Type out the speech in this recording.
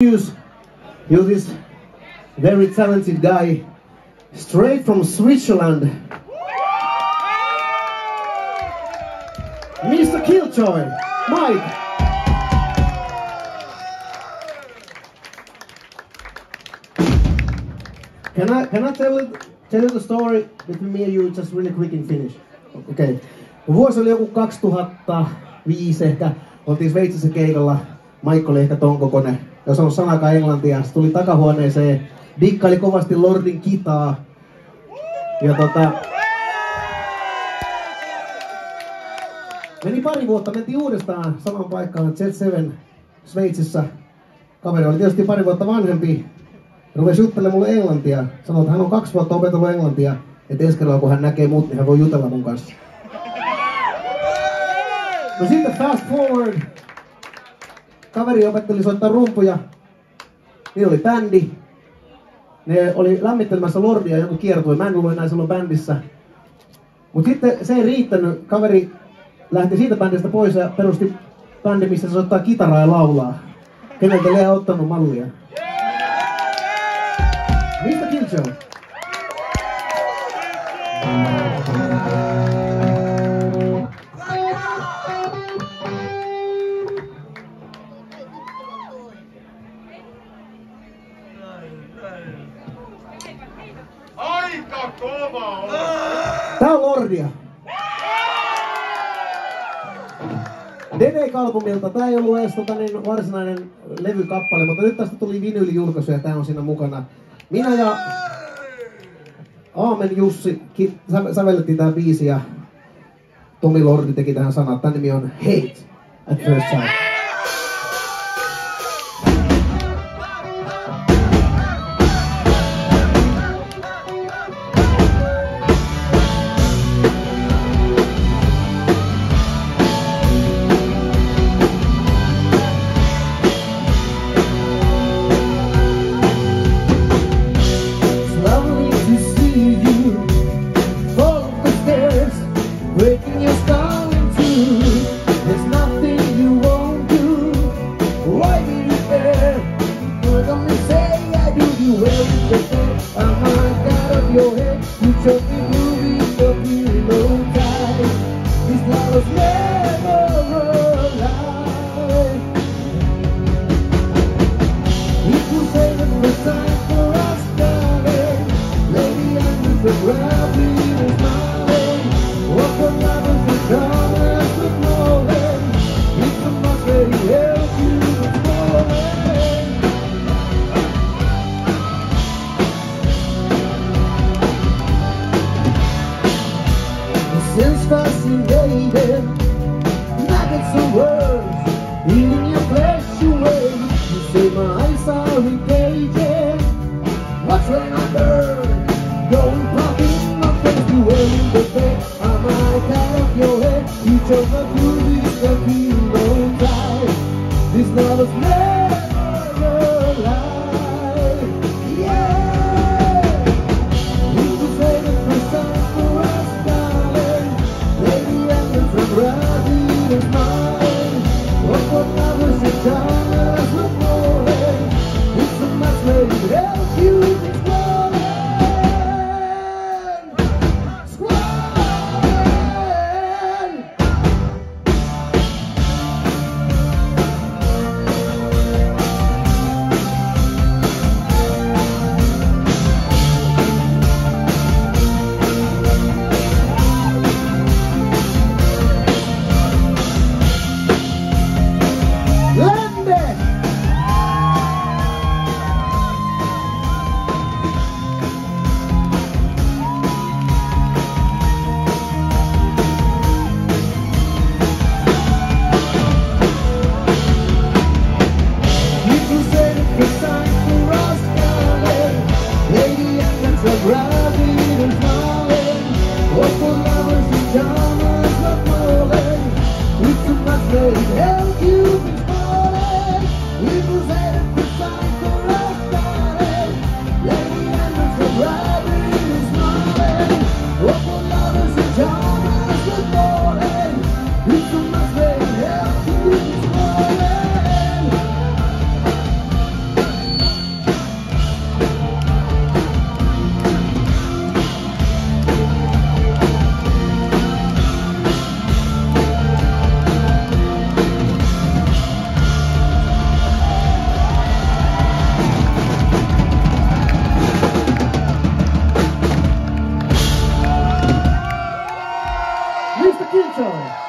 You're this very talented guy, straight from Switzerland, Mr. Killjoy, Mike. Can I tell you the story between me and you just really quick and finish? Okay. Vuosi oli joku 2005 ehkä, oltiin Sveitsissä keikalla, Mike oli ehkä ton kokoinen. Ja se on sanakaan englantia. Se tuli takahuoneeseen, dikkaili kovasti Lordin kitaa. Ja meni pari vuotta, mentiin uudestaan saman paikkaan Jet 7 Sveitsissä. Kaveri oli tietysti pari vuotta vanhempi. Rupesi juttelemaan mulle englantia. Sanoi, että hän on 2 vuotta opetellut englantia. Et ensi kerralla, kun hän näkee mut, niin hän voi jutella mun kanssa. No sitten fast forward. Kaveri opetteli soittaa rumpuja, niillä oli bändi, ne oli lämmittelemässä Lordia, joku kiertui, mä en ollut enää silloin bändissä. Mut sitten se ei riittänyt, kaveri lähti siitä bändistä pois ja perusti bändi, missä se soittaa kitaraa ja laulaa. Keneltä ei ottanut mallia. Mistä Killjoy? Aika kova on! Tää on Lordia! D&K-kalpomilta. Tää ei ollut edes varsinainen levykappale, mutta nyt tästä tuli vinyylijulkaisu ja tää on siinä mukana. Minä ja Aamen Jussi sävellettiin tää biisi ja Tomi Lordi teki tähän sanat. Tän nimi on Hate at First Sight. Fascinated, nuggets of words, even your flesh away. You say my eyes are engaged. What's when I burn? Going pop in my face, you ain't the face. I might out of your head. You chose a groovy, stuck in no time. This love is never alive. What was it done? It's Mr. Killjoy.